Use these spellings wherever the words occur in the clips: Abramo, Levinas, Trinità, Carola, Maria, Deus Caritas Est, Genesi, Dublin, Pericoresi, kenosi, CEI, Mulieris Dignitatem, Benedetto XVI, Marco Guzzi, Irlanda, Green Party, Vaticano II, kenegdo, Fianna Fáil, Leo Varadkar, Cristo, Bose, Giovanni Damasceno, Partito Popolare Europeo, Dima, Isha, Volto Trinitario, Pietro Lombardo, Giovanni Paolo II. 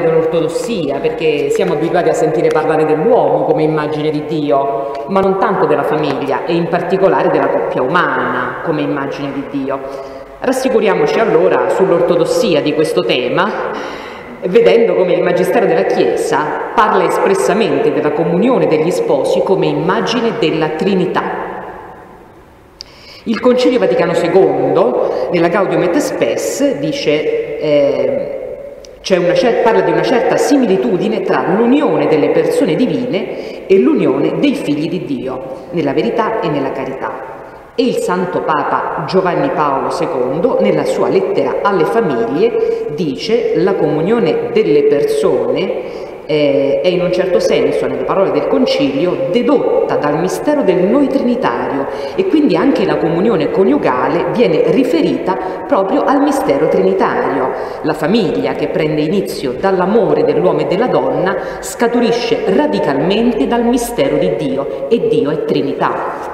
dell'ortodossia, perché siamo abituati a sentire parlare dell'uomo come immagine di Dio, ma non tanto della famiglia e in particolare della coppia umana come immagine di Dio. Rassicuriamoci allora sull'ortodossia di questo tema, vedendo come il Magistero della Chiesa parla espressamente della comunione degli sposi come immagine della Trinità. Il Concilio Vaticano II, nella Gaudium et Spes, dice parla di una certa similitudine tra l'unione delle persone divine e l'unione dei figli di Dio, nella verità e nella carità. E il Santo Papa Giovanni Paolo II, nella sua lettera alle famiglie, dice: la comunione delle persone è in un certo senso, nelle parole del Concilio, dedotta dal mistero del noi trinitario, e quindi anche la comunione coniugale viene riferita proprio al mistero trinitario. La famiglia, che prende inizio dall'amore dell'uomo e della donna, scaturisce radicalmente dal mistero di Dio, e Dio è Trinità.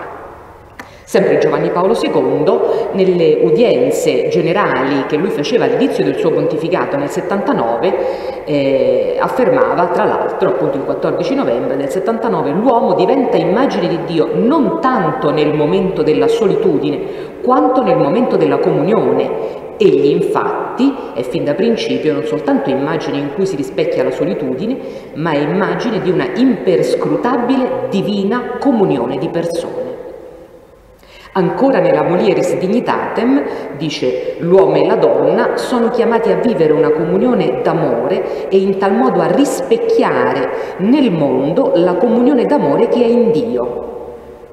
Sempre Giovanni Paolo II, nelle udienze generali che lui faceva all'inizio del suo pontificato nel 79, affermava, tra l'altro, appunto il 14 novembre del 79, l'uomo diventa immagine di Dio non tanto nel momento della solitudine, quanto nel momento della comunione. Egli infatti è fin da principio non soltanto immagine in cui si rispecchia la solitudine, ma è immagine di una imperscrutabile divina comunione di persone. Ancora nella Mulieris Dignitatem dice: l'uomo e la donna sono chiamati a vivere una comunione d'amore e in tal modo a rispecchiare nel mondo la comunione d'amore che è in Dio.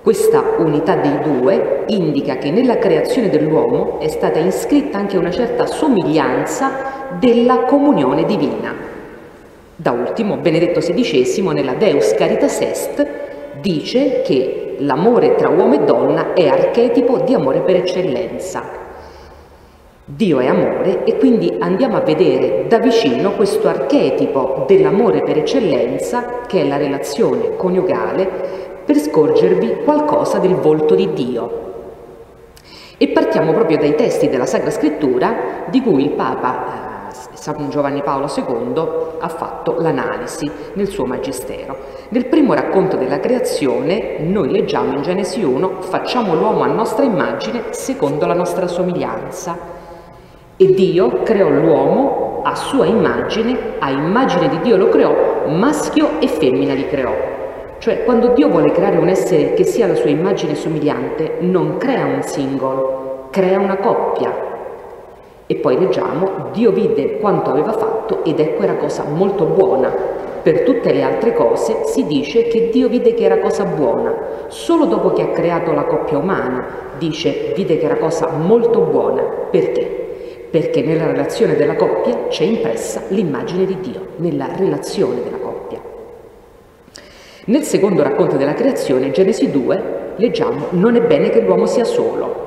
Questa unità dei due indica che nella creazione dell'uomo è stata iscritta anche una certa somiglianza della comunione divina. Da ultimo, Benedetto XVI, nella Deus Caritas Est, dice che l'amore tra uomo e donna è archetipo di amore per eccellenza. Dio è amore, e quindi andiamo a vedere da vicino questo archetipo dell'amore per eccellenza, che è la relazione coniugale, per scorgervi qualcosa del volto di Dio. E partiamo proprio dai testi della Sacra Scrittura, di cui il Papa San Giovanni Paolo II ha fatto l'analisi nel suo Magistero. Nel primo racconto della creazione noi leggiamo in Genesi 1: facciamo l'uomo a nostra immagine, secondo la nostra somiglianza. E Dio creò l'uomo a sua immagine, a immagine di Dio lo creò, maschio e femmina li creò. Cioè, quando Dio vuole creare un essere che sia alla sua immagine somigliante, non crea un singolo, crea una coppia. E poi leggiamo: Dio vide quanto aveva fatto ed ecco era cosa molto buona. Per tutte le altre cose si dice che Dio vide che era cosa buona. Solo dopo che ha creato la coppia umana dice: vide che era cosa molto buona. Perché? Perché nella relazione della coppia c'è impressa l'immagine di Dio, nella relazione della coppia. Nel secondo racconto della creazione, Genesi 2, leggiamo: non è bene che l'uomo sia solo.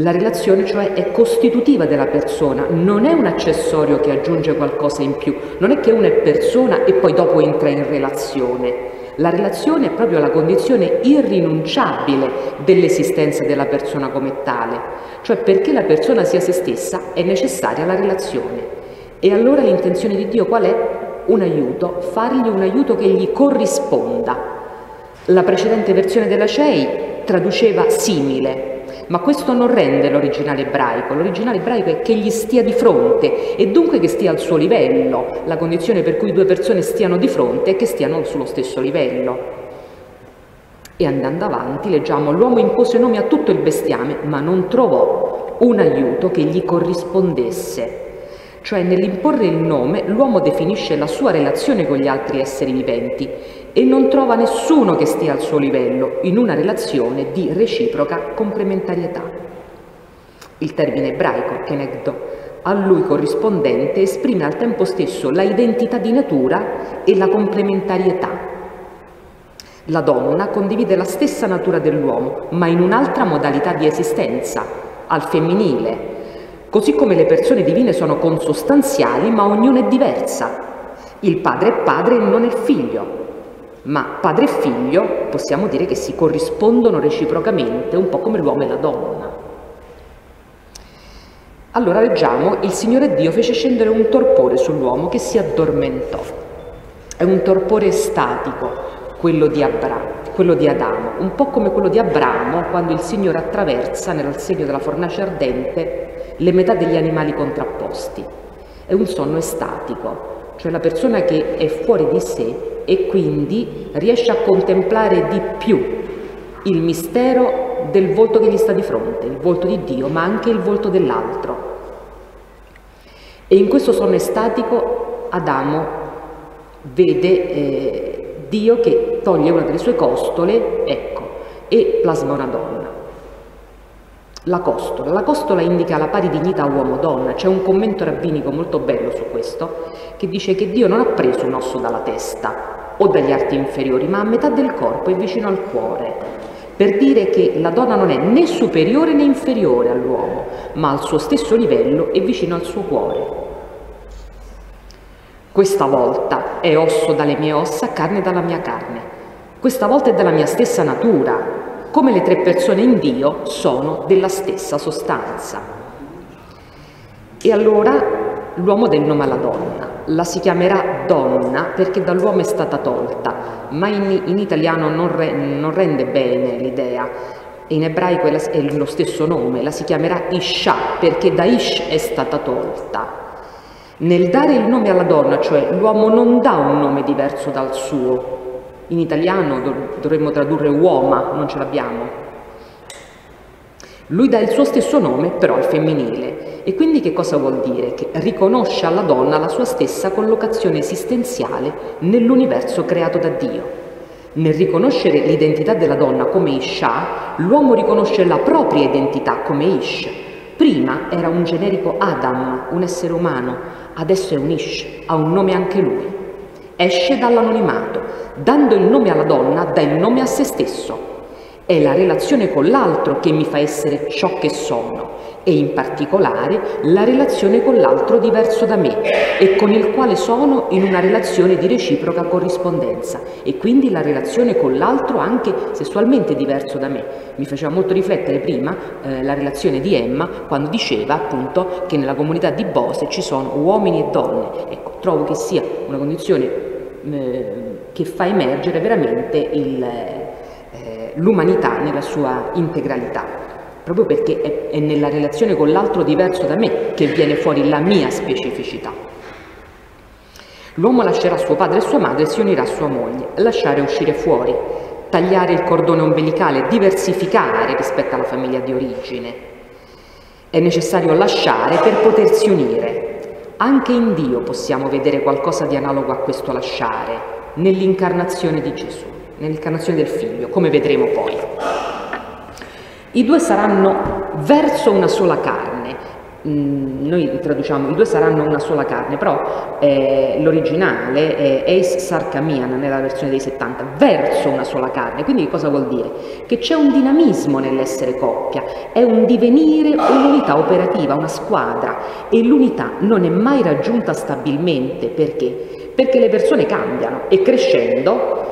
La relazione, cioè, è costitutiva della persona, non è un accessorio che aggiunge qualcosa in più, non è che uno è persona e poi dopo entra in relazione. La relazione è proprio la condizione irrinunciabile dell'esistenza della persona come tale, cioè perché la persona sia se stessa è necessaria la relazione. E allora l'intenzione di Dio qual è? Un aiuto, fargli un aiuto che gli corrisponda. La precedente versione della CEI traduceva simile, ma questo non rende l'originale ebraico. L'originale ebraico è che gli stia di fronte, e dunque che stia al suo livello. La condizione per cui due persone stiano di fronte è che stiano sullo stesso livello. E andando avanti leggiamo: l'uomo impose nomi a tutto il bestiame, ma non trovò un aiuto che gli corrispondesse. Cioè, nell'imporre il nome, l'uomo definisce la sua relazione con gli altri esseri viventi e non trova nessuno che stia al suo livello, in una relazione di reciproca complementarietà. Il termine ebraico, kenegdo, a lui corrispondente, esprime al tempo stesso la identità di natura e la complementarietà. La donna condivide la stessa natura dell'uomo, ma in un'altra modalità di esistenza, al femminile. Così come le persone divine sono consostanziali, ma ognuna è diversa. Il padre è padre e non è figlio, ma padre e figlio possiamo dire che si corrispondono reciprocamente, un po' come l'uomo e la donna. Allora leggiamo: il Signore Dio fece scendere un torpore sull'uomo che si addormentò. È un torpore statico, quello di Adamo, un po' come quello di Abramo quando il Signore attraversa nel segno della fornace ardente le metà degli animali contrapposti. È un sonno estatico, cioè la persona che è fuori di sé e quindi riesce a contemplare di più il mistero del volto che gli sta di fronte, il volto di Dio, ma anche il volto dell'altro. E in questo sonno estatico Adamo vede Dio che toglie una delle sue costole, ecco, e plasma una donna. La costola indica la pari dignità uomo-donna. C'è un commento rabbinico molto bello su questo che dice che Dio non ha preso un osso dalla testa o dagli arti inferiori, ma a metà del corpo e vicino al cuore, per dire che la donna non è né superiore né inferiore all'uomo, ma al suo stesso livello e vicino al suo cuore. Questa volta è osso dalle mie ossa, carne dalla mia carne. Questa volta è della mia stessa natura, come le tre persone in Dio sono della stessa sostanza. E allora l'uomo del nome alla donna. La si chiamerà donna perché dall'uomo è stata tolta, ma in italiano non rende bene l'idea. In ebraico è lo stesso nome, la si chiamerà Isha perché da Ish è stata tolta. Nel dare il nome alla donna, cioè l'uomo non dà un nome diverso dal suo. In italiano dovremmo tradurre uoma, non ce l'abbiamo. Lui dà il suo stesso nome, però è femminile. E quindi che cosa vuol dire? Che riconosce alla donna la sua stessa collocazione esistenziale nell'universo creato da Dio. Nel riconoscere l'identità della donna come Isha, l'uomo riconosce la propria identità come Ish. Prima era un generico Adam, un essere umano, adesso è un Ish, ha un nome anche lui. Esce dall'anonimato, dando il nome alla donna, dà il nome a se stesso. È la relazione con l'altro che mi fa essere ciò che sono e in particolare la relazione con l'altro diverso da me e con il quale sono in una relazione di reciproca corrispondenza e quindi la relazione con l'altro anche sessualmente diverso da me. Mi faceva molto riflettere prima la relazione di Emma quando diceva appunto che nella comunità di Bose ci sono uomini e donne. Ecco, trovo che sia una condizione che fa emergere veramente l'umanità nella sua integralità, proprio perché è nella relazione con l'altro diverso da me che viene fuori la mia specificità. L'uomo lascerà suo padre e sua madre e si unirà a sua moglie. Lasciare uscire fuori, tagliare il cordone ombelicale, diversificare rispetto alla famiglia di origine. È necessario lasciare per potersi unire. Anche in Dio possiamo vedere qualcosa di analogo a questo lasciare, nell'incarnazione di Gesù, nell'incarnazione del Figlio, come vedremo poi. I due saranno verso una sola carne. Noi traduciamo i due saranno una sola carne, però l'originale è eis sarcamian nella versione dei 70, verso una sola carne. Quindi che cosa vuol dire? Che c'è un dinamismo nell'essere coppia, è un divenire un'unità operativa, una squadra, e l'unità non è mai raggiunta stabilmente. Perché? Perché le persone cambiano e crescendo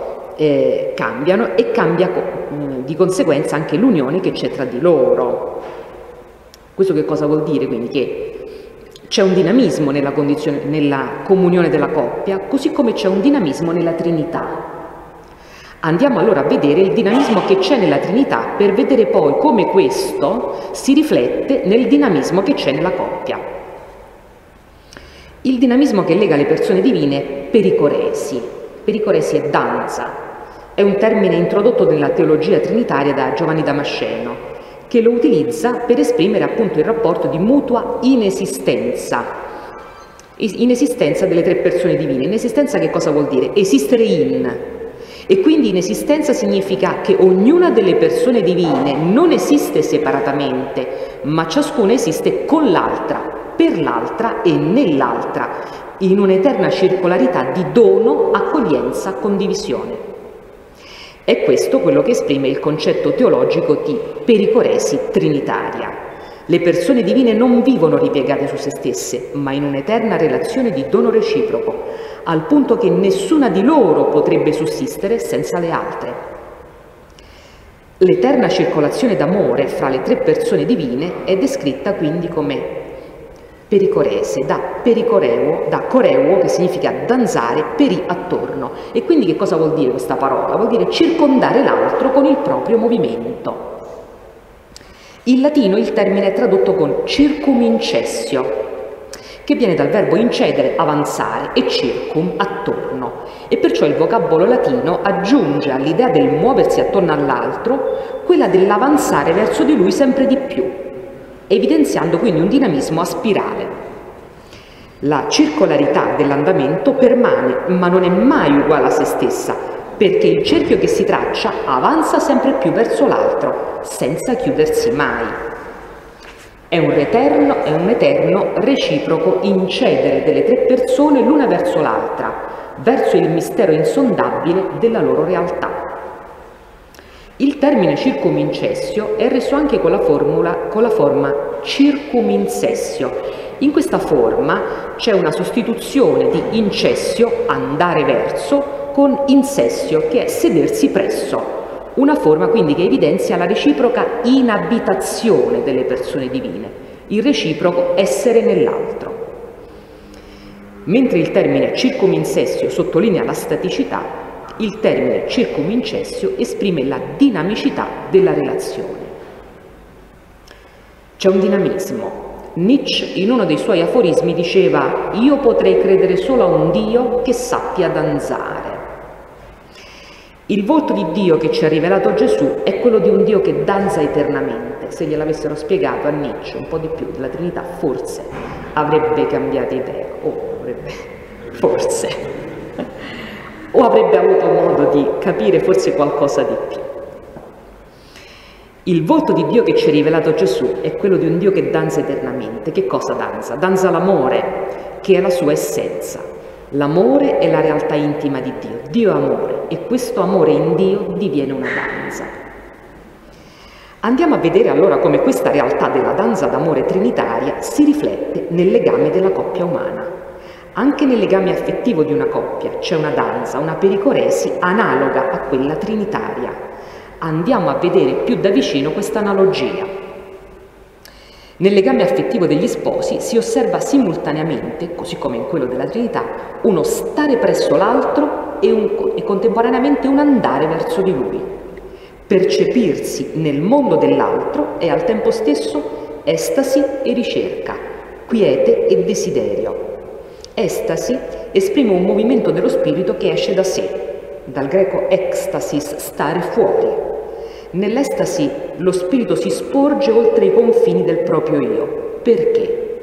cambiano e cambia di conseguenza anche l'unione che c'è tra di loro. Questo che cosa vuol dire? Quindi che c'è un dinamismo nella comunione della coppia, così come c'è un dinamismo nella Trinità. Andiamo allora a vedere il dinamismo che c'è nella Trinità per vedere poi come questo si riflette nel dinamismo che c'è nella coppia. Il dinamismo che lega le persone divine è pericoresi. Pericoresi è danza, è un termine introdotto nella teologia trinitaria da Giovanni Damasceno, che lo utilizza per esprimere appunto il rapporto di mutua inesistenza delle tre persone divine. Inesistenza che cosa vuol dire? Esistere in, e quindi inesistenza significa che ognuna delle persone divine non esiste separatamente, ma ciascuna esiste con l'altra, per l'altra e nell'altra, in un'eterna circolarità di dono, accoglienza, condivisione. È questo quello che esprime il concetto teologico di pericoresi trinitaria. Le persone divine non vivono ripiegate su se stesse, ma in un'eterna relazione di dono reciproco, al punto che nessuna di loro potrebbe sussistere senza le altre. L'eterna circolazione d'amore fra le tre persone divine è descritta quindi come pericorese, da pericoreo, da coreo, che significa danzare, peri, attorno. E quindi che cosa vuol dire questa parola? Vuol dire circondare l'altro con il proprio movimento. In latino il termine è tradotto con circumicessio, che viene dal verbo incedere, avanzare, e circum, attorno. E perciò il vocabolo latino aggiunge all'idea del muoversi attorno all'altro quella dell'avanzare verso di lui sempre di più, evidenziando quindi un dinamismo a spirale. La circolarità dell'andamento permane, ma non è mai uguale a se stessa, perché il cerchio che si traccia avanza sempre più verso l'altro, senza chiudersi mai. È un eterno reciproco incedere delle tre persone l'una verso l'altra, verso il mistero insondabile della loro realtà. Il termine circumicessio è reso anche con la forma circumincessio. In questa forma c'è una sostituzione di incessio, andare verso, con insessio, che è sedersi presso. Una forma quindi che evidenzia la reciproca inabitazione delle persone divine, il reciproco essere nell'altro. Mentre il termine circumicessio sottolinea la staticità, il termine circumicessio esprime la dinamicità della relazione. C'è un dinamismo. Nietzsche in uno dei suoi aforismi diceva: «Io potrei credere solo a un Dio che sappia danzare». Il volto di Dio che ci ha rivelato Gesù è quello di un Dio che danza eternamente. Se gliel'avessero spiegato a Nietzsche un po' di più della Trinità, forse avrebbe cambiato idea, o avrebbe avuto modo di capire forse qualcosa di più. Il volto di Dio che ci ha rivelato Gesù è quello di un Dio che danza eternamente. Che cosa danza? Danza l'amore, che è la sua essenza. L'amore è la realtà intima di Dio. Dio è amore e questo amore in Dio diviene una danza. Andiamo a vedere allora come questa realtà della danza d'amore trinitaria si riflette nel legame della coppia umana. Anche nel legame affettivo di una coppia c'è una danza, una pericoresi analoga a quella trinitaria. Andiamo a vedere più da vicino questa analogia. Nel legame affettivo degli sposi si osserva simultaneamente, così come in quello della Trinità, uno stare presso l'altro e contemporaneamente un andare verso di lui. Percepirsi nel mondo dell'altro è al tempo stesso estasi e ricerca, quiete e desiderio. Estasi esprime un movimento dello spirito che esce da sé, dal greco ecstasis, stare fuori. Nell'estasi lo spirito si sporge oltre i confini del proprio io. Perché?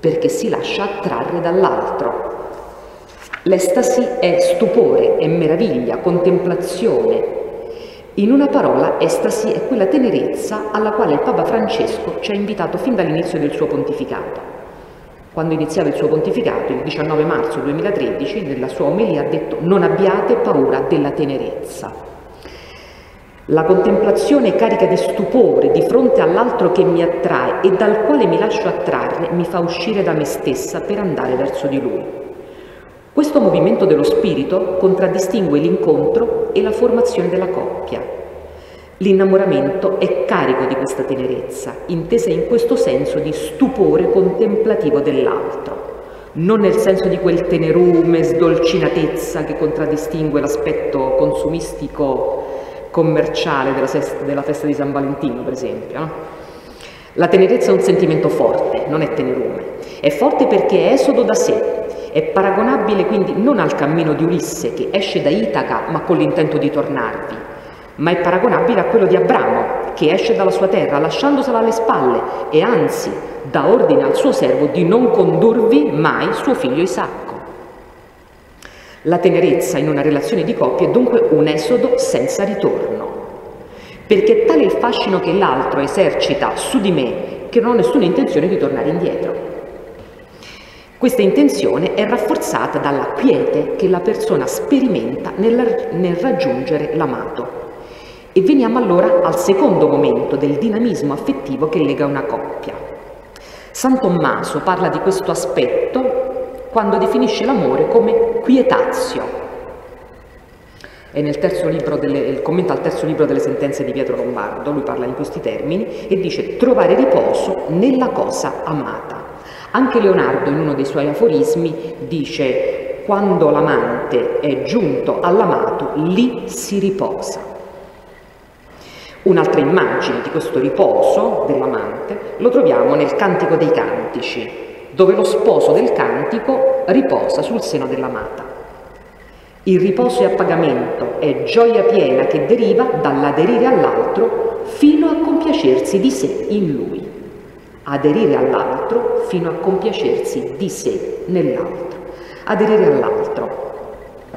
Perché si lascia attrarre dall'altro. L'estasi è stupore, è meraviglia, contemplazione. In una parola, estasi è quella tenerezza alla quale il Papa Francesco ci ha invitato fin dall'inizio del suo pontificato. Quando iniziava il suo pontificato, il 19 marzo 2013, nella sua omelia ha detto: «Non abbiate paura della tenerezza». La contemplazione carica di stupore di fronte all'altro che mi attrae e dal quale mi lascio attrarre mi fa uscire da me stessa per andare verso di lui. Questo movimento dello spirito contraddistingue l'incontro e la formazione della coppia. L'innamoramento è carico di questa tenerezza, intesa in questo senso di stupore contemplativo dell'altro, non nel senso di quel tenerume, sdolcinatezza che contraddistingue l'aspetto consumistico commerciale della festa di San Valentino, per esempio, no? La tenerezza è un sentimento forte, non è tenerume. È forte perché è esodo da sé, è paragonabile quindi non al cammino di Ulisse che esce da Itaca ma con l'intento di tornarvi, ma è paragonabile a quello di Abramo che esce dalla sua terra lasciandosela alle spalle e anzi dà ordine al suo servo di non condurvi mai suo figlio Isacco. La tenerezza in una relazione di coppia è dunque un esodo senza ritorno, perché tale è il fascino che l'altro esercita su di me che non ho nessuna intenzione di tornare indietro. Questa intenzione è rafforzata dalla quiete che la persona sperimenta nel raggiungere l'amato. E veniamo allora al secondo momento del dinamismo affettivo che lega una coppia. San Tommaso parla di questo aspetto quando definisce l'amore come quietatio. È nel commento al terzo libro delle sentenze di Pietro Lombardo, lui parla in questi termini e dice: trovare riposo nella cosa amata, Anche Leonardo, in uno dei suoi aforismi, dice: quando l'amante è giunto all'amato, lì si riposa. Un'altra immagine di questo riposo dell'amante lo troviamo nel Cantico dei Cantici, dove lo sposo del cantico riposa sul seno dell'amata. Il riposo è appagamento, è gioia piena che deriva dall'aderire all'altro fino a compiacersi di sé in lui. Aderire all'altro fino a compiacersi di sé nell'altro. Aderire all'altro,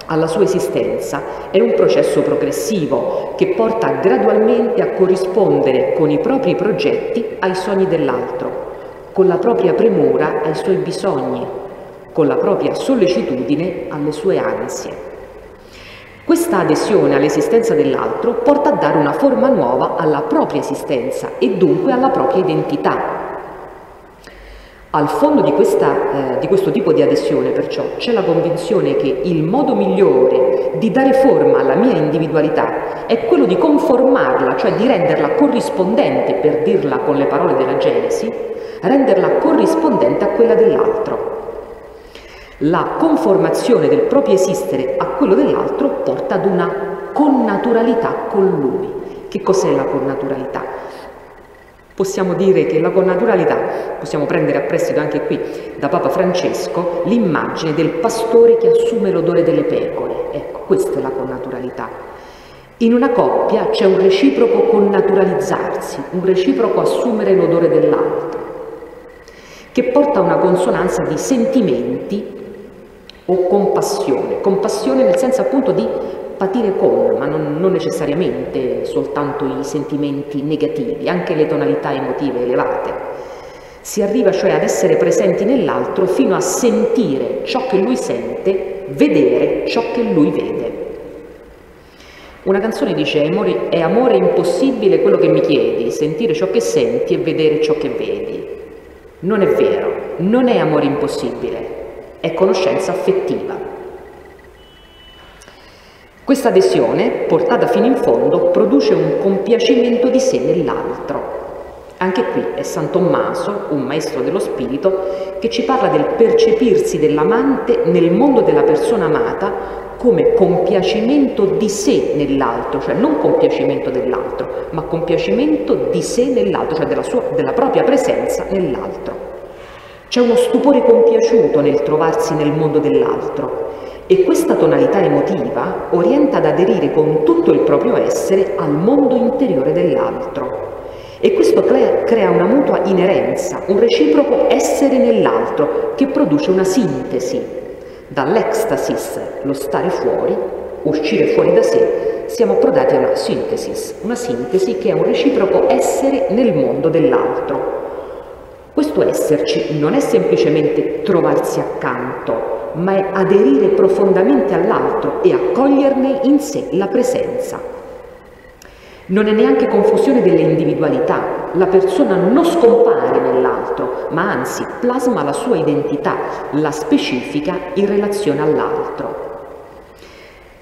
alla sua esistenza, è un processo progressivo che porta gradualmente a corrispondere con i propri progetti ai sogni dell'altro, con la propria premura ai suoi bisogni, con la propria sollecitudine alle sue ansie. Questa adesione all'esistenza dell'altro porta a dare una forma nuova alla propria esistenza e dunque alla propria identità. Al fondo di questo tipo di adesione, perciò, c'è la convinzione che il modo migliore di dare forma alla mia individualità è quello di conformarla, cioè di renderla corrispondente, per dirla con le parole della Genesi, renderla corrispondente a quella dell'altro. La conformazione del proprio esistere a quello dell'altro porta ad una connaturalità con lui. Che cos'è la connaturalità? Possiamo dire che la connaturalità, possiamo prendere a prestito anche qui da Papa Francesco, l'immagine del pastore che assume l'odore delle pecore. Ecco, questa è la connaturalità. In una coppia c'è un reciproco connaturalizzarsi, un reciproco assumere l'odore dell'altro, che porta a una consonanza di sentimenti o compassione. Compassione nel senso appunto di patire con, ma non necessariamente soltanto i sentimenti negativi, anche le tonalità emotive elevate. Si arriva cioè ad essere presenti nell'altro fino a sentire ciò che lui sente, vedere ciò che lui vede. Una canzone dice: è amore impossibile quello che mi chiedi, sentire ciò che senti e vedere ciò che vedi. Non è vero, non è amore impossibile, è conoscenza affettiva. Questa adesione, portata fino in fondo, produce un compiacimento di sé nell'altro. Anche qui è San Tommaso, un maestro dello spirito, che ci parla del percepirsi dell'amante nel mondo della persona amata come compiacimento di sé nell'altro, cioè non compiacimento dell'altro, ma compiacimento di sé nell'altro, cioè della propria presenza nell'altro. C'è uno stupore compiaciuto nel trovarsi nel mondo dell'altro. E questa tonalità emotiva orienta ad aderire con tutto il proprio essere al mondo interiore dell'altro. E questo crea una mutua inerenza, un reciproco essere nell'altro che produce una sintesi. Dall'ecstasis, lo stare fuori, uscire fuori da sé, siamo approdati a una sintesis, che è un reciproco essere nel mondo dell'altro. Questo esserci non è semplicemente trovarsi accanto, ma è aderire profondamente all'altro e accoglierne in sé la presenza. Non è neanche confusione delle individualità. La persona non scompare nell'altro, ma anzi plasma la sua identità, la specifica in relazione all'altro.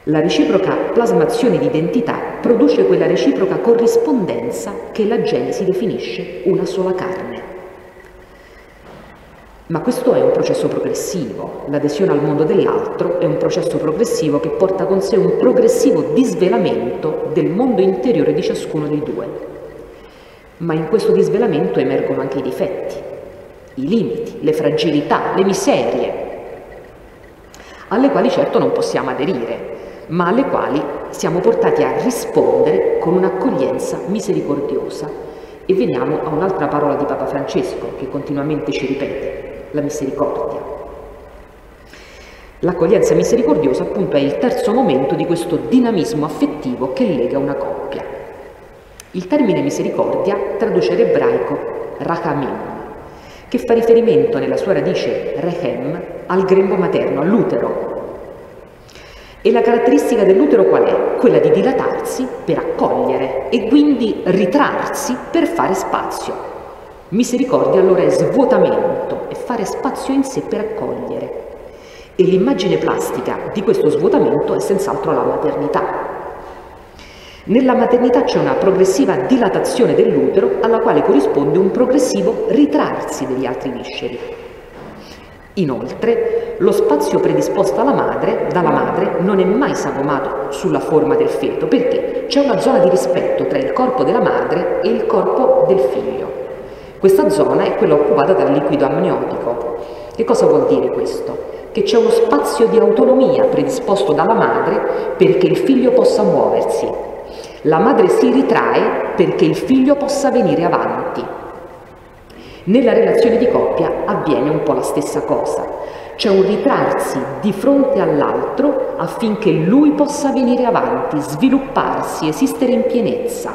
La reciproca plasmazione di identità produce quella reciproca corrispondenza che la Genesi definisce una sola carne. Ma questo è un processo progressivo. L'adesione al mondo dell'altro è un processo progressivo che porta con sé un progressivo disvelamento del mondo interiore di ciascuno dei due. Ma in questo disvelamento emergono anche i difetti, i limiti, le fragilità, le miserie, alle quali certo non possiamo aderire, ma alle quali siamo portati a rispondere con un'accoglienza misericordiosa. E veniamo a un'altra parola di Papa Francesco che continuamente ci ripete: la misericordia. L'accoglienza misericordiosa appunto è il terzo momento di questo dinamismo affettivo che lega una coppia. Il termine misericordia traduce l'ebraico rachamim, che fa riferimento nella sua radice rechem al grembo materno, all'utero. E la caratteristica dell'utero qual è? Quella di dilatarsi per accogliere e quindi ritrarsi per fare spazio. Misericordia allora è svuotamento, è fare spazio in sé per accogliere. E l'immagine plastica di questo svuotamento è senz'altro la maternità. Nella maternità c'è una progressiva dilatazione dell'utero alla quale corrisponde un progressivo ritrarsi degli altri visceri. Inoltre, lo spazio predisposto dalla madre non è mai sagomato sulla forma del feto, perché c'è una zona di rispetto tra il corpo della madre e il corpo del figlio. Questa zona è quella occupata dal liquido amniotico. Che cosa vuol dire questo? Che c'è uno spazio di autonomia predisposto dalla madre perché il figlio possa muoversi. La madre si ritrae perché il figlio possa venire avanti. Nella relazione di coppia avviene un po' la stessa cosa, c'è un ritrarsi di fronte all'altro affinché lui possa venire avanti, svilupparsi, esistere in pienezza.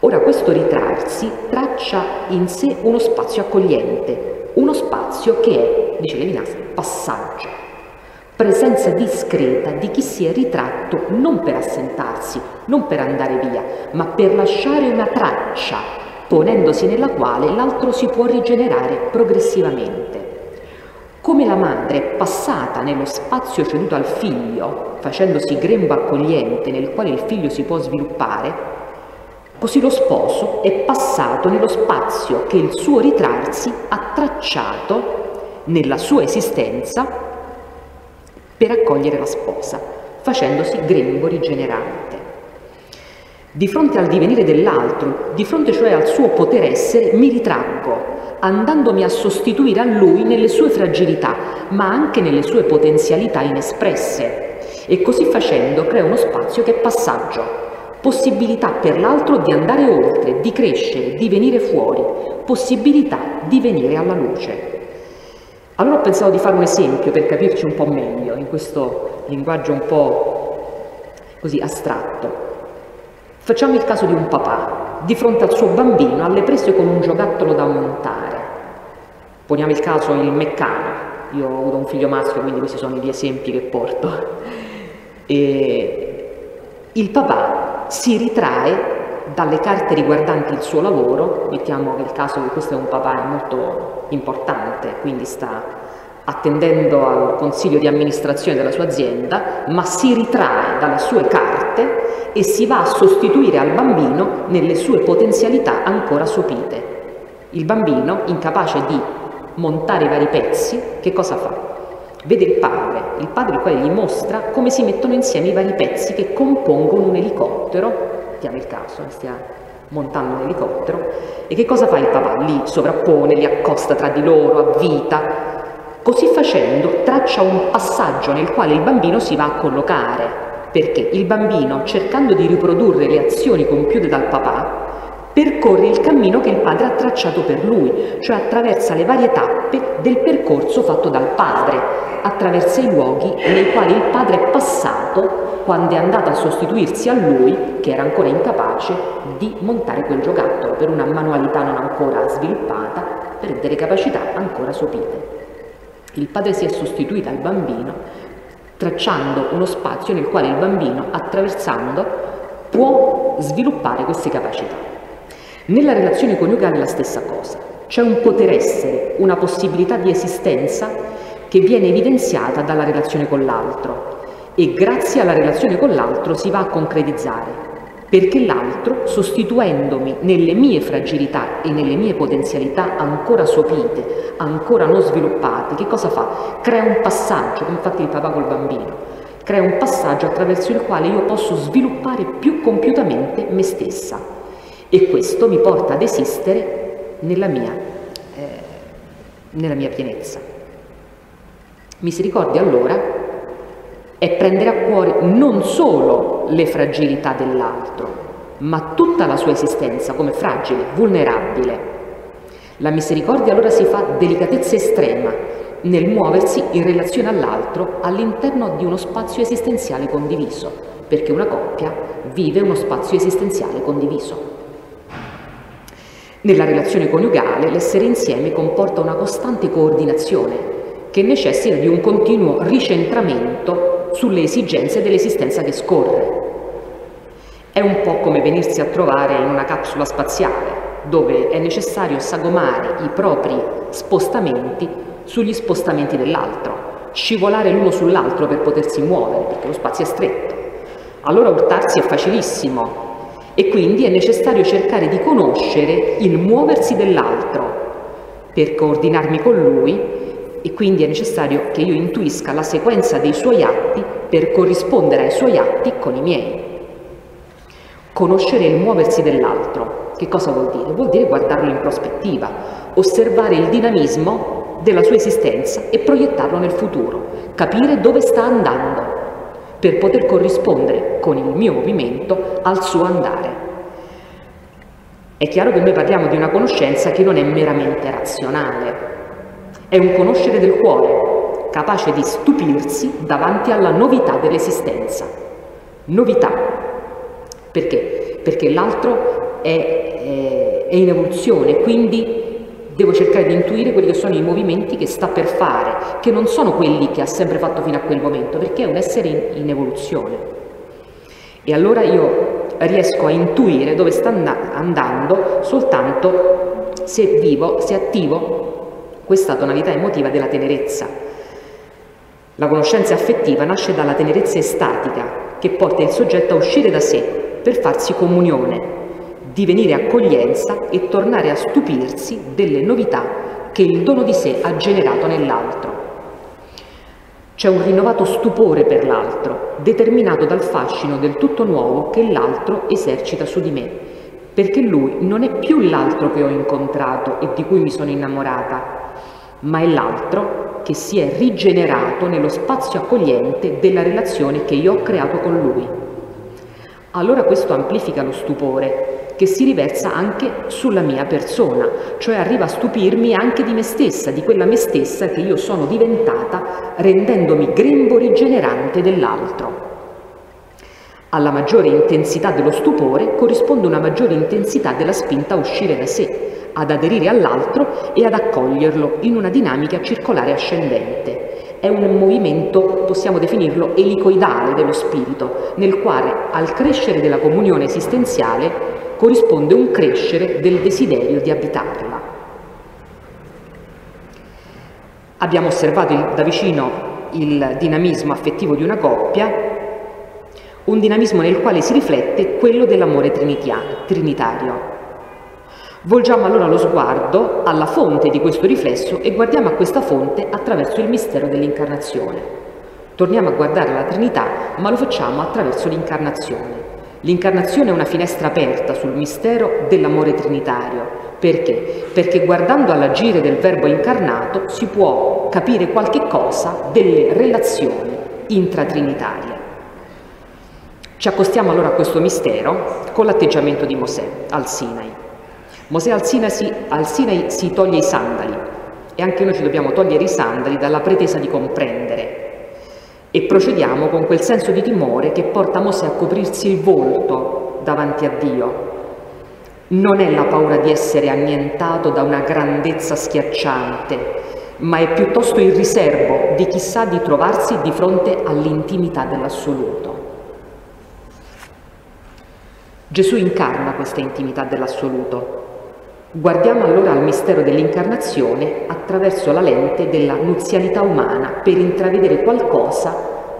Ora questo ritrarsi traccia in sé uno spazio accogliente, uno spazio che è, dice Levinas, passaggio, presenza discreta di chi si è ritratto non per assentarsi, non per andare via, ma per lasciare una traccia, ponendosi nella quale l'altro si può rigenerare progressivamente. Come la madre è passata nello spazio ceduto al figlio, facendosi grembo accogliente nel quale il figlio si può sviluppare, così lo sposo è passato nello spazio che il suo ritrarsi ha tracciato nella sua esistenza per accogliere la sposa, facendosi grembo rigenerante. Di fronte al divenire dell'altro, di fronte cioè al suo poter essere, mi ritraggo, andandomi a sostituire a lui nelle sue fragilità, ma anche nelle sue potenzialità inespresse. E così facendo crea uno spazio che è passaggio, possibilità per l'altro di andare oltre, di crescere, di venire fuori, possibilità di venire alla luce. Allora ho pensato di fare un esempio per capirci un po' meglio in questo linguaggio un po' così astratto. Facciamo il caso di un papà, di fronte al suo bambino, alle prese con un giocattolo da montare. Poniamo il caso il meccano. Io ho avuto un figlio maschio, quindi questi sono gli esempi che porto. E il papà si ritrae dalle carte riguardanti il suo lavoro, mettiamo il caso che questo è un papà molto importante, quindi sta attendendo al consiglio di amministrazione della sua azienda, ma si ritrae dalle sue carte e si va a sostituire al bambino nelle sue potenzialità ancora sopite. Il bambino, incapace di montare i vari pezzi, che cosa fa? Vede il padre il quale gli mostra come si mettono insieme i vari pezzi che compongono un elicottero, mettiamo il caso, stia montando un elicottero, e che cosa fa il papà? Li sovrappone, li accosta tra di loro, avvita. Così facendo traccia un passaggio nel quale il bambino si va a collocare, perché il bambino, cercando di riprodurre le azioni compiute dal papà, percorre il cammino che il padre ha tracciato per lui, cioè attraversa le varie tappe del percorso fatto dal padre, attraversa i luoghi nei quali il padre è passato quando è andato a sostituirsi a lui, che era ancora incapace di montare quel giocattolo per una manualità non ancora sviluppata, per delle capacità ancora sopite. Il padre si è sostituito al bambino, tracciando uno spazio nel quale il bambino, attraversando, può sviluppare queste capacità. Nella relazione coniugale è la stessa cosa. C'è un poter essere, una possibilità di esistenza che viene evidenziata dalla relazione con l'altro e grazie alla relazione con l'altro si va a concretizzare, perché l'altro, sostituendomi nelle mie fragilità e nelle mie potenzialità ancora sopite, ancora non sviluppate, che cosa fa? Crea un passaggio, come infatti il papà col bambino, crea un passaggio attraverso il quale io posso sviluppare più compiutamente me stessa e questo mi porta ad esistere nella mia pienezza. Mi si ricordi allora è prendere a cuore non solo le fragilità dell'altro, ma tutta la sua esistenza come fragile, vulnerabile. La misericordia allora si fa delicatezza estrema nel muoversi in relazione all'altro all'interno di uno spazio esistenziale condiviso, perché una coppia vive uno spazio esistenziale condiviso. Nella relazione coniugale l'essere insieme comporta una costante coordinazione che necessita di un continuo ricentramento sulle esigenze dell'esistenza che scorre. È un po' come venirsi a trovare in una capsula spaziale, dove è necessario sagomare i propri spostamenti sugli spostamenti dell'altro, scivolare l'uno sull'altro per potersi muovere, perché lo spazio è stretto. Allora urtarsi è facilissimo e quindi è necessario cercare di conoscere il muoversi dell'altro per coordinarmi con lui e quindi è necessario che io intuisca la sequenza dei suoi atti per corrispondere ai suoi atti con i miei. Conoscere il muoversi dell'altro, che cosa vuol dire? Vuol dire guardarlo in prospettiva, osservare il dinamismo della sua esistenza e proiettarlo nel futuro, capire dove sta andando per poter corrispondere con il mio movimento al suo andare. È chiaro che noi parliamo di una conoscenza che non è meramente razionale, è un conoscere del cuore, capace di stupirsi davanti alla novità dell'esistenza. Novità, perché? Perché l'altro è in evoluzione, quindi devo cercare di intuire quelli che sono i movimenti che sta per fare, che non sono quelli che ha sempre fatto fino a quel momento, perché è un essere in evoluzione. E allora io riesco a intuire dove sta andando soltanto se vivo, se attivo questa tonalità emotiva della tenerezza. La conoscenza affettiva nasce dalla tenerezza estatica che porta il soggetto a uscire da sé per farsi comunione, divenire accoglienza e tornare a stupirsi delle novità che il dono di sé ha generato nell'altro. C'è un rinnovato stupore per l'altro, determinato dal fascino del tutto nuovo che l'altro esercita su di me, perché lui non è più l'altro che ho incontrato e di cui mi sono innamorata, ma è l'altro che si è rigenerato nello spazio accogliente della relazione che io ho creato con lui. Allora questo amplifica lo stupore, che si riversa anche sulla mia persona, cioè arriva a stupirmi anche di me stessa, di quella me stessa che io sono diventata, rendendomi grembo rigenerante dell'altro. Alla maggiore intensità dello stupore corrisponde una maggiore intensità della spinta a uscire da sé, ad aderire all'altro e ad accoglierlo in una dinamica circolare ascendente. È un movimento, possiamo definirlo, elicoidale dello spirito, nel quale al crescere della comunione esistenziale corrisponde un crescere del desiderio di abitarla. Abbiamo osservato da vicino il dinamismo affettivo di una coppia, un dinamismo nel quale si riflette quello dell'amore trinitario. Volgiamo allora lo sguardo alla fonte di questo riflesso e guardiamo a questa fonte attraverso il mistero dell'incarnazione. Torniamo a guardare la Trinità, ma lo facciamo attraverso l'incarnazione. L'incarnazione è una finestra aperta sul mistero dell'amore trinitario. Perché? Perché guardando all'agire del Verbo incarnato si può capire qualche cosa delle relazioni intratrinitarie. Ci accostiamo allora a questo mistero con l'atteggiamento di Mosè al Sinai. Mosè al Sinai si toglie i sandali e anche noi ci dobbiamo togliere i sandali dalla pretesa di comprendere e procediamo con quel senso di timore che porta Mosè a coprirsi il volto davanti a Dio. Non è la paura di essere annientato da una grandezza schiacciante, ma è piuttosto il riservo di chissà di trovarsi di fronte all'intimità dell'assoluto. Gesù incarna questa intimità dell'assoluto. Guardiamo allora al mistero dell'incarnazione attraverso la lente della nuzialità umana per intravedere qualcosa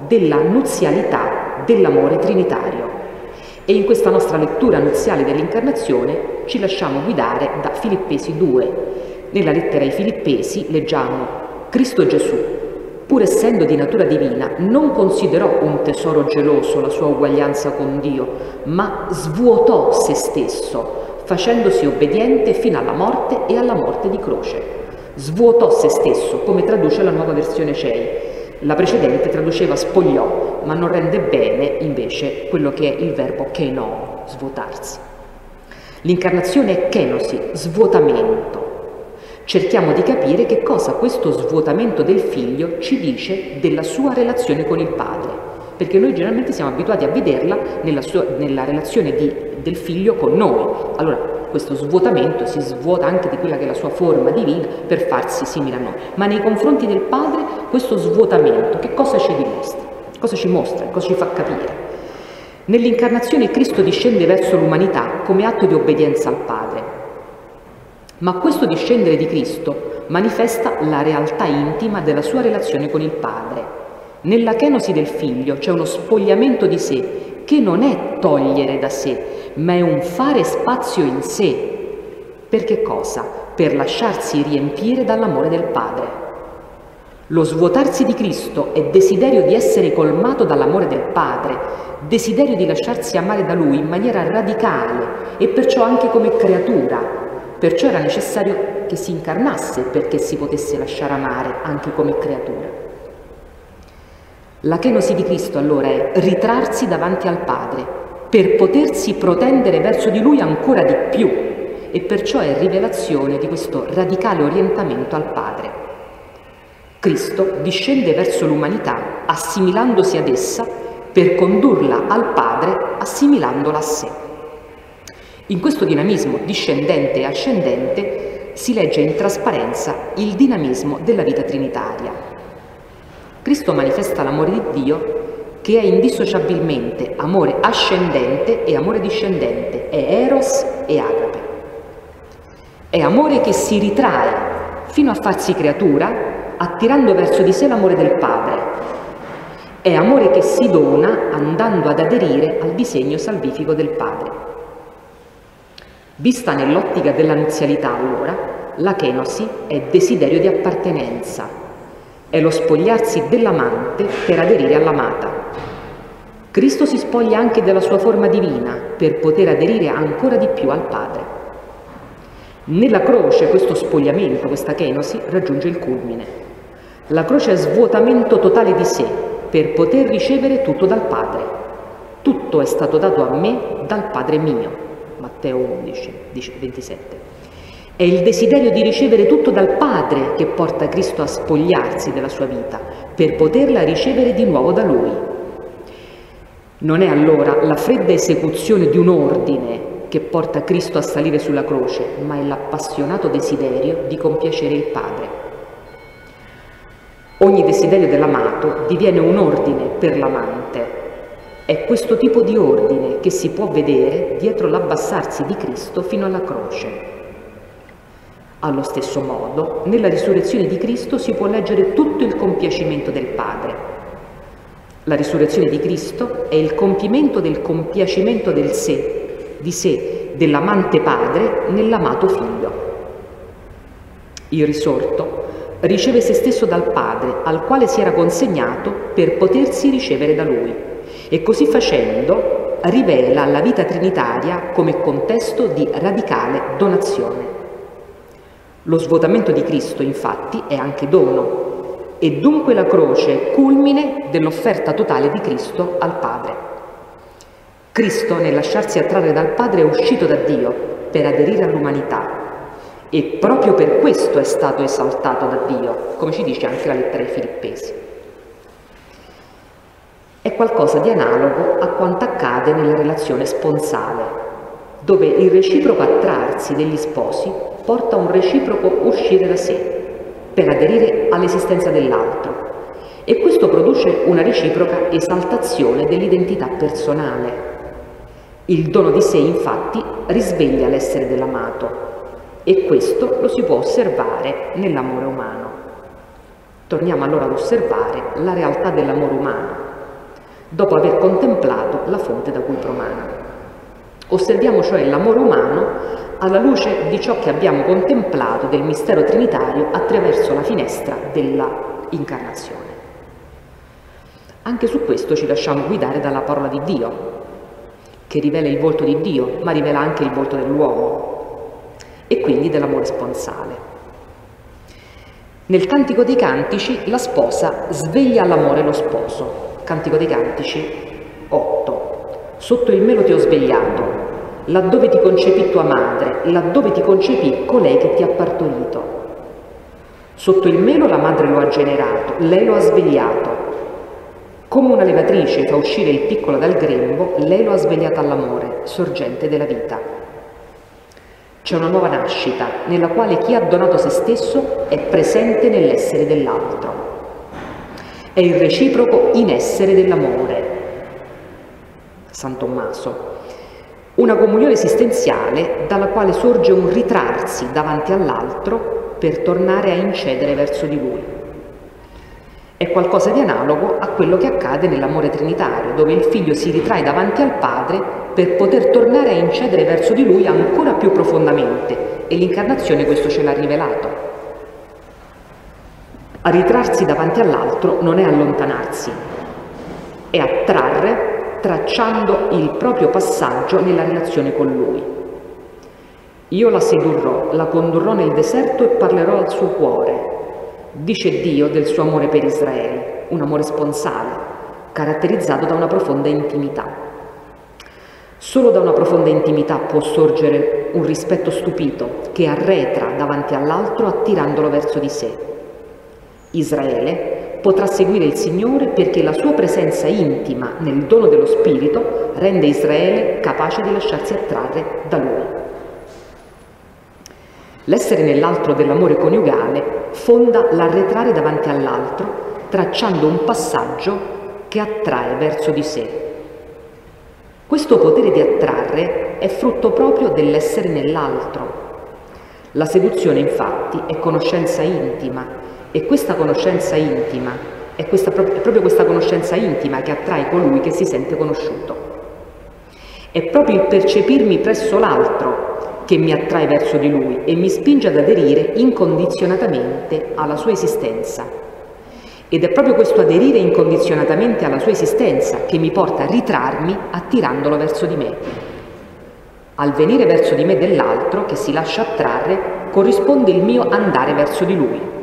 della nuzialità dell'amore trinitario. E in questa nostra lettura nuziale dell'incarnazione ci lasciamo guidare da Filippesi 2. Nella lettera ai Filippesi leggiamo: Cristo Gesù, pur essendo di natura divina, non considerò un tesoro geloso la sua uguaglianza con Dio, ma svuotò se stesso, facendosi obbediente fino alla morte e alla morte di croce. Svuotò se stesso, come traduce la nuova versione CEI. La precedente traduceva spogliò, ma non rende bene invece quello che è il verbo keno, svuotarsi. L'incarnazione è kenosi, svuotamento. Cerchiamo di capire che cosa questo svuotamento del figlio ci dice della sua relazione con il padre, perché noi generalmente siamo abituati a vederla nella relazione del figlio con noi. Allora, questo svuotamento si svuota anche di quella che è la sua forma divina per farsi simile a noi. Ma nei confronti del padre, questo svuotamento, che cosa ci dimostra? Cosa ci mostra? Cosa ci fa capire? Nell'incarnazione Cristo discende verso l'umanità come atto di obbedienza al Padre. Ma questo discendere di Cristo manifesta la realtà intima della sua relazione con il Padre. Nella kenosi del figlio c'è uno spogliamento di sé che non è togliere da sé, ma è un fare spazio in sé. Per che cosa? Per lasciarsi riempire dall'amore del padre. Lo svuotarsi di Cristo è desiderio di essere colmato dall'amore del Padre, desiderio di lasciarsi amare da Lui in maniera radicale e perciò anche come creatura. Perciò era necessario che si incarnasse perché si potesse lasciare amare anche come creatura. La kenosi di Cristo allora è ritrarsi davanti al Padre per potersi protendere verso di Lui ancora di più e perciò è rivelazione di questo radicale orientamento al Padre. Cristo discende verso l'umanità assimilandosi ad essa per condurla al Padre assimilandola a sé. In questo dinamismo discendente e ascendente si legge in trasparenza il dinamismo della vita trinitaria. Cristo manifesta l'amore di Dio che è indissociabilmente amore ascendente e amore discendente, è Eros e Agape. È amore che si ritrae fino a farsi creatura attirando verso di sé l'amore del Padre. È amore che si dona andando ad aderire al disegno salvifico del Padre. Vista nell'ottica dell'anzialità, allora, la kenosi è desiderio di appartenenza, è lo spogliarsi dell'amante per aderire all'amata. Cristo si spoglia anche della sua forma divina per poter aderire ancora di più al Padre. Nella croce questo spogliamento, questa kenosi, raggiunge il culmine. La croce è svuotamento totale di sé per poter ricevere tutto dal Padre. Tutto è stato dato a me dal Padre mio. Matteo 11, 27. È il desiderio di ricevere tutto dal Padre che porta Cristo a spogliarsi della sua vita per poterla ricevere di nuovo da Lui. Non è allora la fredda esecuzione di un ordine che porta Cristo a salire sulla croce, ma è l'appassionato desiderio di compiacere il Padre. Ogni desiderio dell'amato diviene un ordine per l'amante. È questo tipo di ordine che si può vedere dietro l'abbassarsi di Cristo fino alla croce. Allo stesso modo, nella risurrezione di Cristo si può leggere tutto il compiacimento del Padre. La risurrezione di Cristo è il compimento del compiacimento del sé, di sé, dell'amante padre nell'amato figlio. Il risorto riceve se stesso dal Padre al quale si era consegnato per potersi ricevere da Lui e così facendo rivela la vita trinitaria come contesto di radicale donazione. Lo svuotamento di Cristo infatti è anche dono e dunque la croce è culmine dell'offerta totale di Cristo al Padre. Cristo, nel lasciarsi attrarre dal Padre, è uscito da Dio per aderire all'umanità e proprio per questo è stato esaltato da Dio, come ci dice anche la lettera ai Filippesi. È qualcosa di analogo a quanto accade nella relazione sponsale, dove il reciproco attrarsi degli sposi porta un reciproco uscire da sé per aderire all'esistenza dell'altro e questo produce una reciproca esaltazione dell'identità personale. Il dono di sé, infatti, risveglia l'essere dell'amato e questo lo si può osservare nell'amore umano. Torniamo allora ad osservare la realtà dell'amore umano, dopo aver contemplato la fonte da cui promana. Osserviamo cioè l'amore umano alla luce di ciò che abbiamo contemplato del mistero trinitario attraverso la finestra della incarnazione. Anche su questo ci lasciamo guidare dalla parola di Dio, che rivela il volto di Dio, ma rivela anche il volto dell'uomo e quindi dell'amore sponsale. Nel Cantico dei Cantici la sposa sveglia all'amore lo sposo. Cantico dei Cantici 8. Sotto il melo ti ho svegliato, laddove ti concepì tua madre, laddove ti concepì colei che ti ha partorito. Sotto il melo la madre lo ha generato, lei lo ha svegliato. Come una levatrice fa uscire il piccolo dal grembo, lei lo ha svegliato all'amore, sorgente della vita. C'è una nuova nascita, nella quale chi ha donato se stesso è presente nell'essere dell'altro. È il reciproco inessere dell'amore. San Tommaso. Una comunione esistenziale dalla quale sorge un ritrarsi davanti all'altro per tornare a incedere verso di lui. È qualcosa di analogo a quello che accade nell'amore trinitario, dove il figlio si ritrae davanti al padre per poter tornare a incedere verso di lui ancora più profondamente, e l'incarnazione questo ce l'ha rivelato. Arretrarsi davanti all'altro non è allontanarsi, è attrarre tracciando il proprio passaggio nella relazione con lui. Io la sedurrò, la condurrò nel deserto e parlerò al suo cuore, dice Dio del suo amore per Israele, un amore sponsale, caratterizzato da una profonda intimità. Solo da una profonda intimità può sorgere un rispetto stupito che arretra davanti all'altro attirandolo verso di sé. Israele potrà seguire il Signore perché la sua presenza intima nel dono dello Spirito rende Israele capace di lasciarsi attrarre da Lui. L'essere nell'altro dell'amore coniugale fonda l'arretrare davanti all'altro tracciando un passaggio che attrae verso di sé. Questo potere di attrarre è frutto proprio dell'essere nell'altro. La seduzione, infatti, è conoscenza intima e questa conoscenza intima è proprio questa conoscenza intima che attrae colui che si sente conosciuto. È proprio il percepirmi presso l'altro che mi attrae verso di lui e mi spinge ad aderire incondizionatamente alla sua esistenza. Ed è proprio questo aderire incondizionatamente alla sua esistenza che mi porta a ritrarmi attirandolo verso di me. Al venire verso di me dell'altro, che si lascia attrarre, corrisponde il mio andare verso di lui.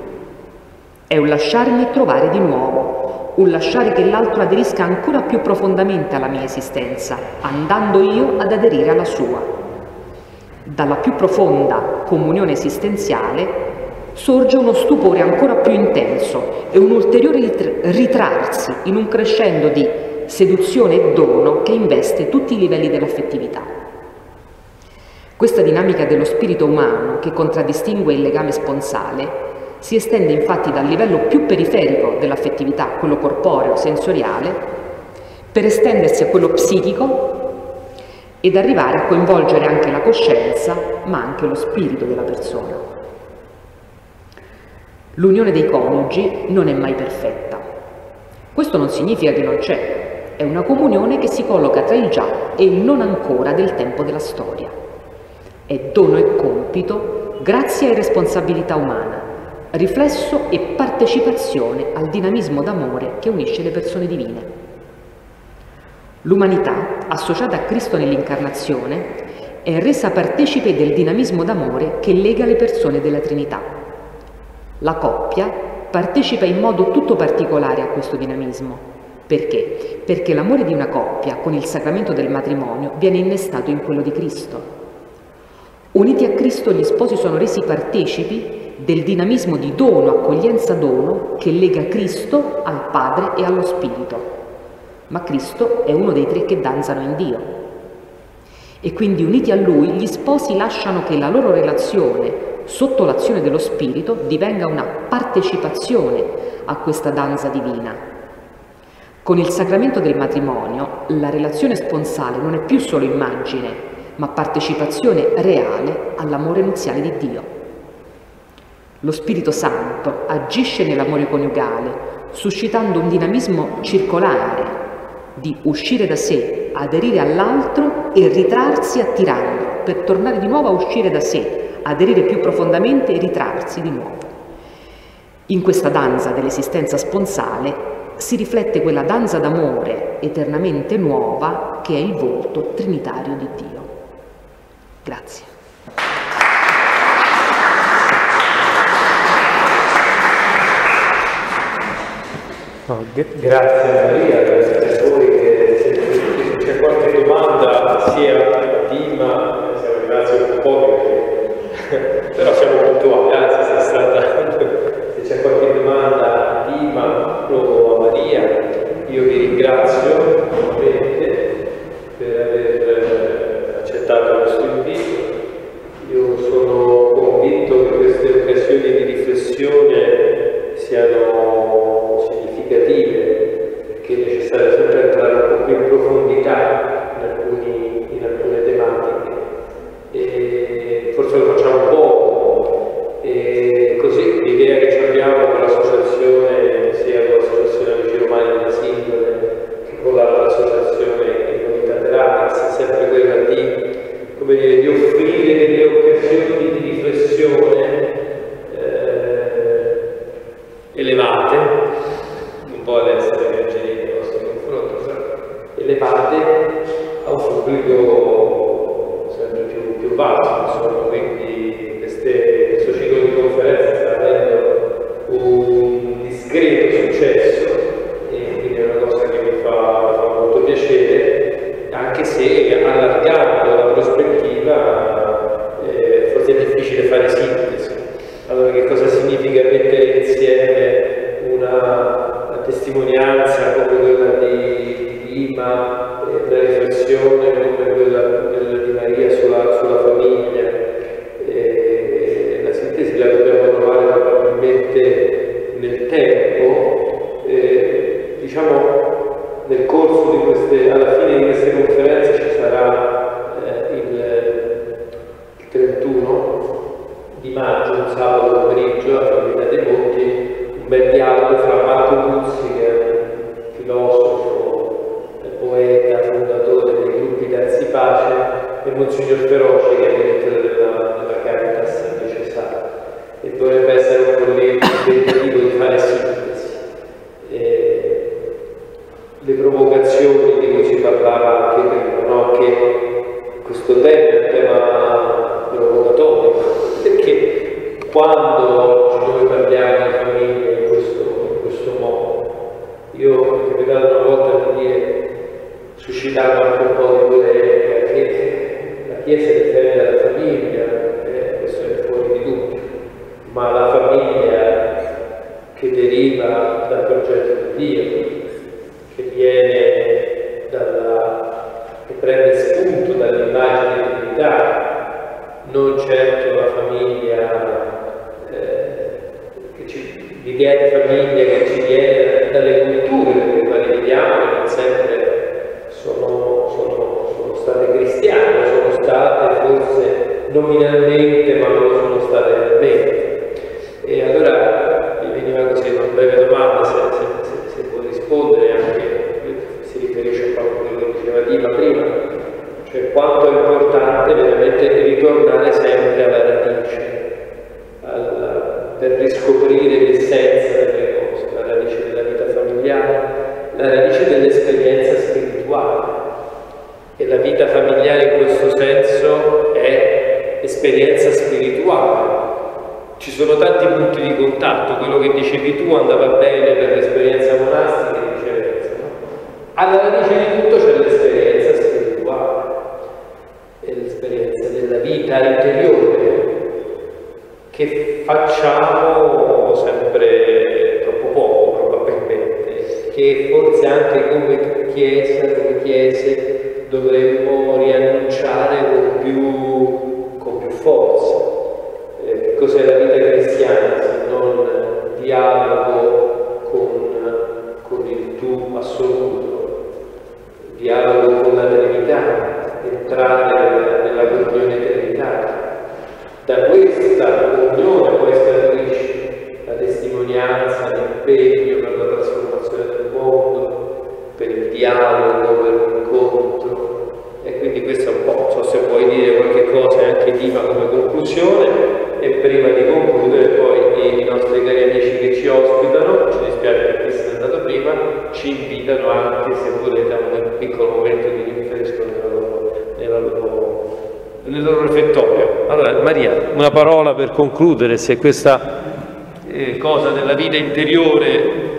È un lasciarmi trovare di nuovo, un lasciare che l'altro aderisca ancora più profondamente alla mia esistenza, andando io ad aderire alla sua. Dalla più profonda comunione esistenziale sorge uno stupore ancora più intenso e un ulteriore ritrarsi in un crescendo di seduzione e dono che investe tutti i livelli dell'affettività. Questa dinamica dello spirito umano che contraddistingue il legame sponsale si estende infatti dal livello più periferico dell'affettività, quello corporeo, sensoriale, per estendersi a quello psichico ed arrivare a coinvolgere anche la coscienza, ma anche lo spirito della persona. L'unione dei coniugi non è mai perfetta. Questo non significa che non c'è, è una comunione che si colloca tra il già e il non ancora del tempo della storia. È dono e compito grazie a responsabilità umana, riflesso e partecipazione al dinamismo d'amore che unisce le persone divine. L'umanità, associata a Cristo nell'incarnazione, è resa partecipe del dinamismo d'amore che lega le persone della Trinità. La coppia partecipa in modo tutto particolare a questo dinamismo. Perché? Perché l'amore di una coppia con il sacramento del matrimonio viene innestato in quello di Cristo. Uniti a Cristo gli sposi sono resi partecipi del dinamismo di dono, accoglienza, dono che lega Cristo al Padre e allo Spirito. Ma Cristo è uno dei tre che danzano in Dio. E quindi uniti a Lui gli sposi lasciano che la loro relazione sotto l'azione dello Spirito divenga una partecipazione a questa danza divina. Con il sacramento del matrimonio la relazione sponsale non è più solo immagine, ma partecipazione reale all'amore nuziale di Dio. Lo Spirito Santo agisce nell'amore coniugale, suscitando un dinamismo circolare di uscire da sé, aderire all'altro e ritrarsi attirando, per tornare di nuovo a uscire da sé, aderire più profondamente e ritrarsi di nuovo. In questa danza dell'esistenza sponsale si riflette quella danza d'amore eternamente nuova che è il volto trinitario di Dio. Grazie. Grazie Maria, grazie a voi che c'è qualche domanda sia a Dima, siamo ringrazio un po' però siamo puntuali, anzi sei stata, se c'è qualche domanda a Dima o a Maria, io vi ringrazio per aver accettato questo invito. Io sono convinto che queste occasioni di riflessione siano significative, perché è necessario sempre entrare un po' più in profondità in alcune tematiche. Forse lo facciamo poco, e così l'idea che ci abbiamo con l'associazione, sia con l'associazione Amici Romani della Sindone che con l'associazione Comunità Terapia, sempre quella di, come dire, di offrire delle occasioni di riflessione elevate. elevate a un pubblico sempre più vasto, quindi questo ciclo di conferenze sta avendo un discreto successo e quindi è una cosa che mi fa molto piacere, anche se allargando la prospettiva forse è difficile fare sintesi. Allora, che cosa significa mettere insieme una testimonianza come quella di Dima, una riflessione come quella di Maria sulla famiglia? La sintesi la dobbiamo trovare probabilmente nel tempo, diciamo nel corso di queste, alla fine di queste conferenze ci sarà il 31 maggio, un sabato pomeriggio, a Famiglia dei Monti, un bel dialogo fra Marco Guzzi, che è un filosofo, poeta, fondatore dei gruppi Terzi Pace, e Monsignor Feroce, che è direttore della Caritas di Cesare, e dovrebbe essere un collega tentativo di fare sintesi. Le provocazioni di cui si parlava anche prima, no? Che questo tema è un tema provocatorio, perché quando oggi noi parliamo di famiglia in questo modo, io mi è capitato una volta di dire, suscitando anche un po' di polemica, che la Chiesa difende la famiglia, questo è fuori di dubbio, ma la famiglia che deriva dal progetto di Dio, che viene che prende spunto dall'immagine di Trinità, non certo la famiglia l'idea di famiglia che ci viene dalle culture nelle quali viviamo, che sempre sono state cristiane, sono state forse nominalmente ma non sono state realmente. E allora mi veniva così una breve domanda, se può rispondere, anche si riferisce proprio a quello che diceva Dima prima, cioè quanto è importante veramente ritornare sempre alla radice, per riscoprire l'essenza delle cose, la radice della vita familiare, la radice dell'esperienza spirituale. E la vita familiare in questo senso è esperienza spirituale. Ci sono tanti punti di contatto, quello che dicevi tu andava bene per l'esperienza monastica e viceversa. Alla radice di tutto c'è l'esperienza spirituale. L'esperienza della vita interiore, che facciamo sempre troppo poco probabilmente, che forse anche come Chiesa, come Chiese, dovremmo riannunciare con più forza. Che cos'è la vita cristiana se non dialogo con il tu assoluto, dialogo con la Trinità, entrare nella comunione trinitaria. Da questa comunione poi scaturisce la testimonianza, l'impegno per la trasformazione del mondo, per il dialogo, per l'incontro. E quindi questo è un po', non so se puoi dire qualche cosa anche prima come conclusione, e prima di concludere poi i nostri cari amici che ci ospitano, ci dispiace per chi si è andato prima, ci invitano anche, se volete, a un piccolo momento di rinfresco nel loro refettorio. Allora, Maria, una parola per concludere, se questa cosa della vita interiore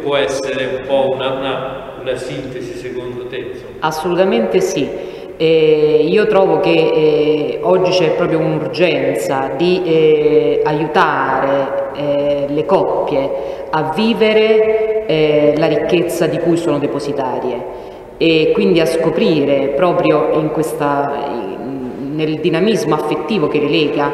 può essere un po' una sintesi secondo te, insomma. Assolutamente sì. Io trovo che oggi c'è proprio un'urgenza di aiutare le coppie a vivere la ricchezza di cui sono depositarie, e quindi a scoprire proprio nel dinamismo affettivo che le lega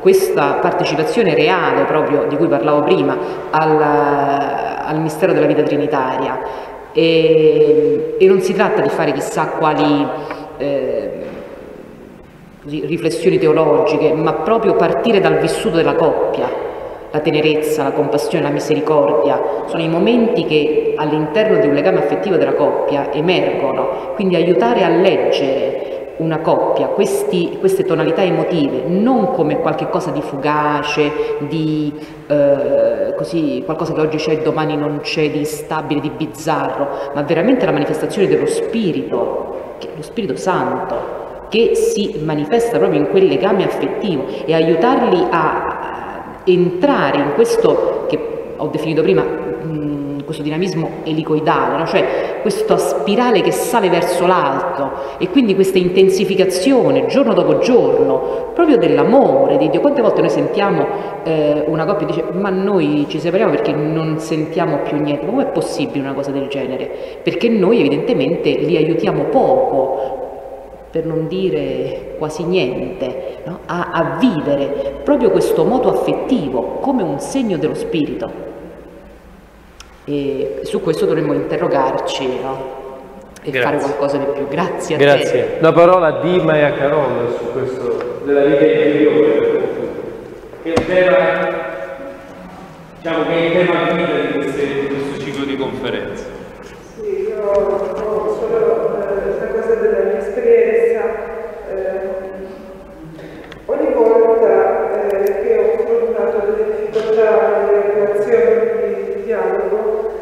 questa partecipazione reale, proprio di cui parlavo prima, al mistero della vita trinitaria. E non si tratta di fare chissà quali riflessioni teologiche, ma proprio partire dal vissuto della coppia. La tenerezza, la compassione, la misericordia sono i momenti che all'interno di un legame affettivo della coppia emergono, quindi aiutare a leggere una coppia, queste tonalità emotive, non come qualche cosa di fugace, così, qualcosa che oggi c'è e domani non c'è, di stabile, di bizzarro, ma veramente la manifestazione dello Spirito, che è lo Spirito Santo, che si manifesta proprio in quel legame affettivo, e aiutarli a entrare in questo che ho definito prima, questo dinamismo elicoidale, no? Cioè questa spirale che sale verso l'alto, e quindi questa intensificazione giorno dopo giorno proprio dell'amore di Dio. Quante volte noi sentiamo una coppia che dice: ma noi ci separiamo perché non sentiamo più niente. Ma com'è possibile una cosa del genere? Perché noi evidentemente li aiutiamo poco, per non dire quasi niente, no? a vivere proprio questo moto affettivo come un segno dello Spirito. E su questo dovremmo interrogarci, no? E fare qualcosa di più. Grazie a te. Grazie. La parola a Dima e a Carola su questo della vita interiore, che è il tema, diciamo, che è il tema di vita di questo ciclo di conferenze. Sì, io ho solo una cosa della mia esperienza. Ogni volta che ho affrontato delle difficoltà nelle relazioni di dialogo,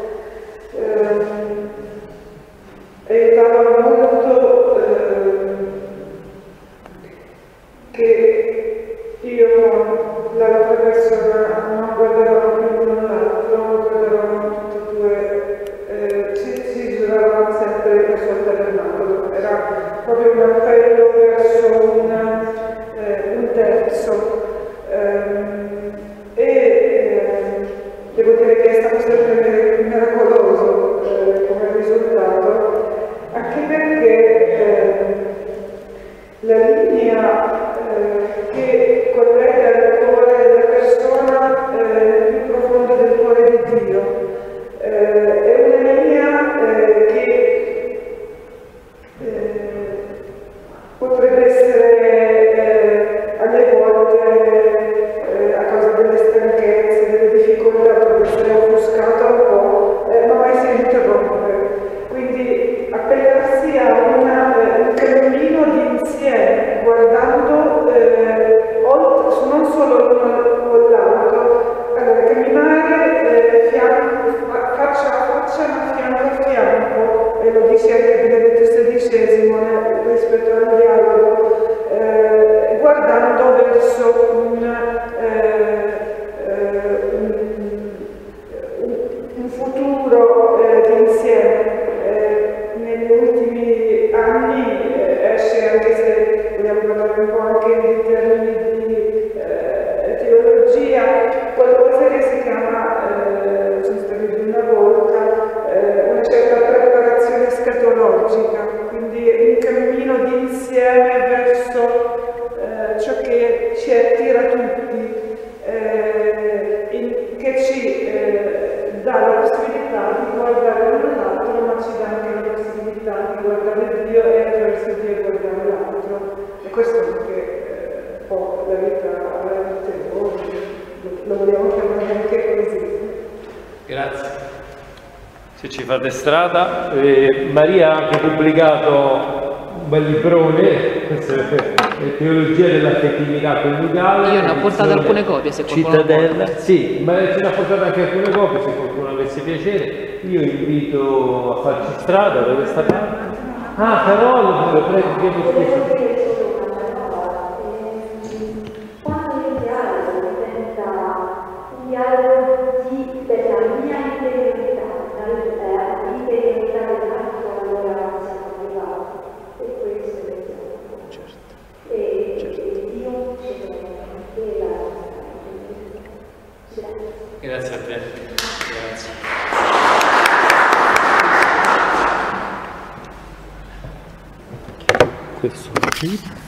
aiutava molto che io, l'altra persona, non guardavamo più l'un l'altro, non guardavamo tutti e due, ci giravamo sempre verso il terremoto, era proprio un appello verso un terzo. Devo dire che è stato sempre miracoloso come risultato, anche perché la linea che collega il cuore della persona più profonda del cuore di Dio è una linea che potrebbe essere alle volte, a causa delle stanchezze, delle difficoltà, essere offuscata un po', ma mai si interrompe. Quindi appellarsi a un cammino di insieme, guardando non solo l'uno o l'altro, camminare faccia a faccia, ma fianco a fianco, e lo dice anche Benedetto XVI rispetto al dialogo, guardando verso un futuro d'insieme. Negli ultimi anni esce, anche se vogliamo parlare un po' anche in termini di teologia, qualcosa che si chiama, di una volta, una certa preparazione escatologica, quindi un cammino d'insieme verso ciò che ci attira tutti, che ci dà la possibilità di guardare l'un l'altro, ma ci dà anche la possibilità di guardare Dio e attraverso Dio guardare l'altro. E questo è anche un po' la vita oggi, lo vogliamo chiamare anche così. Grazie. Se ci fate strada, Maria ha anche pubblicato un bel librone, questo è Teologia dell'affettività coniugale. Io ne ho portato alcune copie, se qualcuno vuole. Sì, ma ce ne ha portato anche alcune copie, se qualcuno avesse piacere. Io invito a farci strada da questa parte. Ah, Carola, lo prego, chiedo spesso. Quando il dialogo diventa un dialogo della mia interiorità, dall'interiorità dell'altro, allora siamo arrivati. E questo è il certo. E Dio ci deve la. Grazie a te. Grazie. Questo qui.